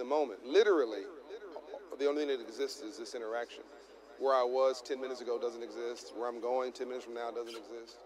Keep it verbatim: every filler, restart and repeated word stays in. in the moment. Literally, the only thing that exists is this interaction. Where I was ten minutes ago doesn't exist. Where I'm going ten minutes from now doesn't exist.